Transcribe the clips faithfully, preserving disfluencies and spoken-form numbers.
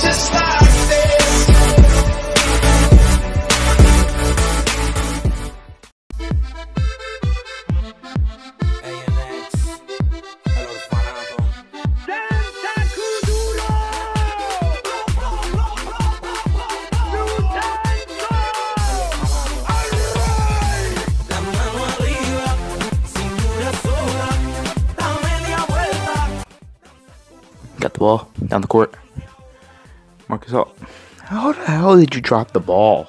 just like this. The ball down the court. Marc Gasol, how the hell did you drop the ball?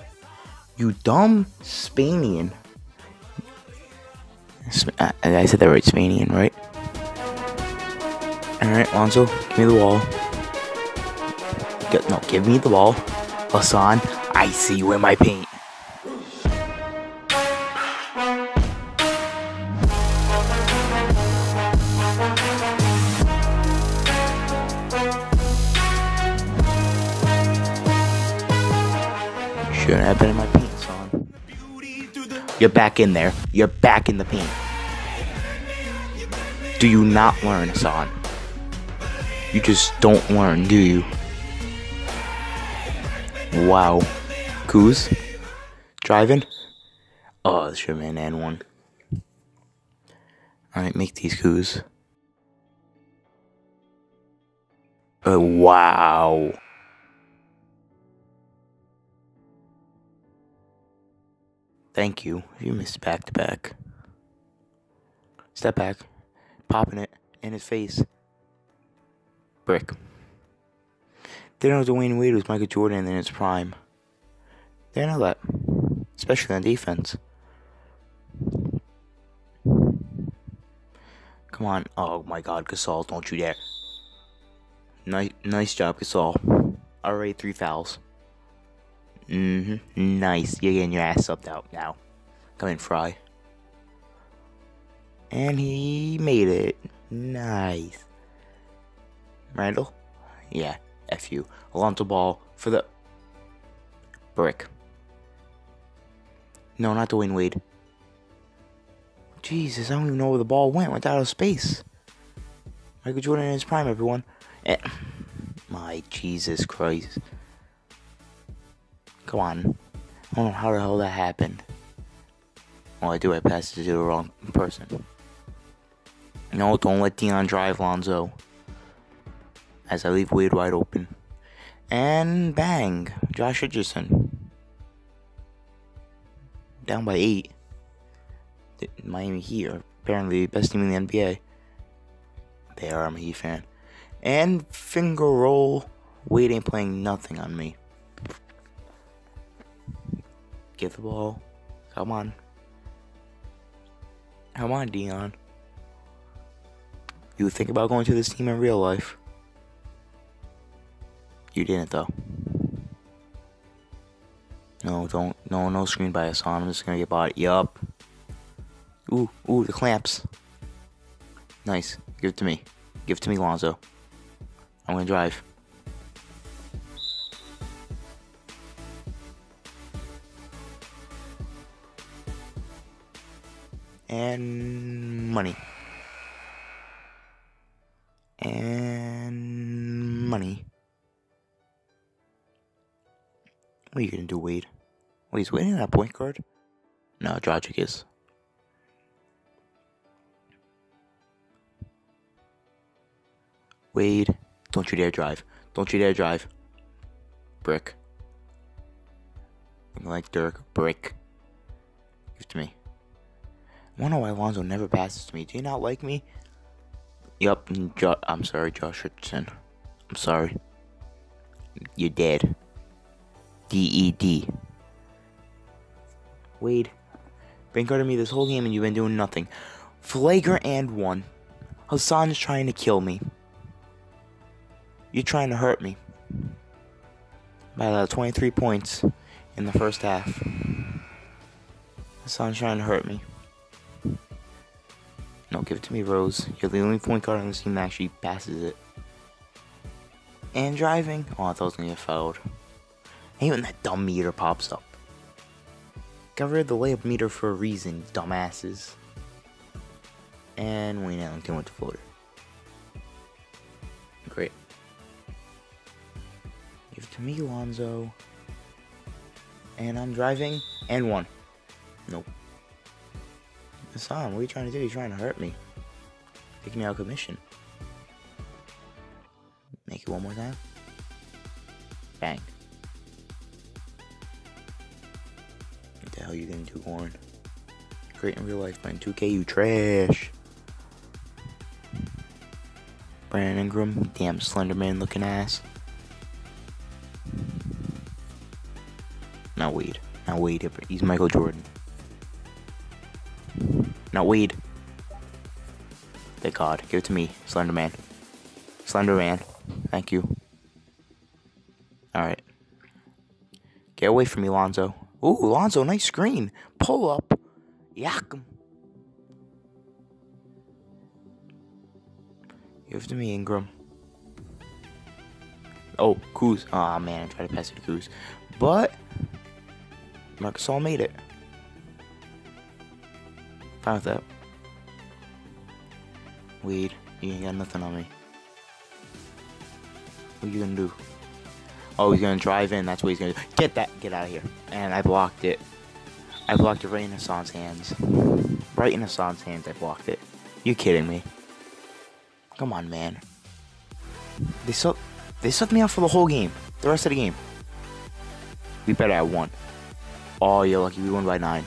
You dumb Spanian. I, I said that right, Spanian, right? Alright, Alonzo, give me the ball. No, give me the ball. Hassan, I see you in my paint. I've been in my paint, son. You're back in there. You're back in the paint. Do you not learn, son? You just don't learn, do you? Wow. Kuz? Driving? Oh, this should have been an and one. Alright, make these Kuz. Oh, wow. Thank you. You missed back to back. Step back. Popping it in his face. Brick. They know Dwyane Wade was Michael Jordan in his prime. They know that. Especially on defense. Come on. Oh my god, Gasol, don't you dare. Nice, nice job, Gasol. Alright, three fouls. Mm-hmm. Nice. You're getting your ass up out now. Come in, Fry. And he made it. Nice. Randall? Yeah. F you. Alonzo Ball for the... Brick. No, not Dwyane Wade. Jesus, I don't even know where the ball went. Went out of space. Michael Jordan in his prime, everyone. Eh. My Jesus Christ. Come on. I don't know how the hell that happened. Well, I do. I passed it to the wrong person. No, don't let Deion drive Lonzo. As I leave Wade wide open. And bang. Josh Richardson. Down by eight. The Miami Heat are apparently the best team in the N B A. They are. I'm a Heat fan. And finger roll. Wade ain't playing nothing on me. Get the ball. Come on. Come on, Deion. You would think about going to this team in real life. You didn't, though. No, don't. No, no screen by Hassan. I'm just going to get body. Yup. Ooh, ooh, the clamps. Nice. Give it to me. Give it to me, Lonzo. I'm going to drive. And money. And money. What are you gonna do, Wade? Wait, he's waiting on that point guard? No, Dragic is. Wade, don't you dare drive. Don't you dare drive. Brick. Looking like Dirk. Brick. Give it to me. I wonder why Alonzo never passes to me. Do you not like me? Yup. Jo I'm sorry, Josh Richardson. I'm sorry. You're dead. D E D. Wade. Been guarding me this whole game and you've been doing nothing. Flagrant and one. Hassan's trying to kill me. You're trying to hurt me. By about twenty-three points in the first half. Hassan's trying to hurt me. No, give it to me, Rose. You're the only point guard on this team that actually passes it. And driving. Oh, I thought I was going to get fouled. And even that dumb meter pops up. Got rid of the layup meter for a reason, dumbasses. And Wayne Allen went to floater. Great. To me, Lonzo. And I'm driving. And one. Nope. Hassan, what are you trying to do? You're trying to hurt me. Take me out of commission. Make it one more time. Bang. What the hell are you gonna do, Horn? Great in real life, but in two K, you trash. Brandon Ingram, damn Slenderman looking ass. Not Wade. Not Wade. He's Michael Jordan. Not Wade. Thank God. Give it to me, Slenderman. Slenderman. Thank you. Alright. Get away from me, Lonzo. Ooh, Lonzo, nice screen. Pull up. Yakum. Give it to me, Ingram. Oh, Kuz. Aw, oh, man, I tried to pass it to Kuz. But Marc Gasol made it. Fine with that. Wade, you ain't got nothing on me. What are you gonna do? Oh, he's gonna drive in. That's what he's gonna do. Get that. Get out of here. And I blocked it. I blocked it right in Hassan's hands. Right in Hassan's hands, I blocked it. You kidding me? Come on, man. They suck. They sucked me out for the whole game. The rest of the game. We better have won. Oh, you're lucky we won by nine.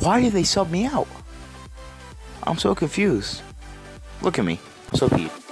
Why did they sub me out? I'm so confused. Look at me. I'm so peeved.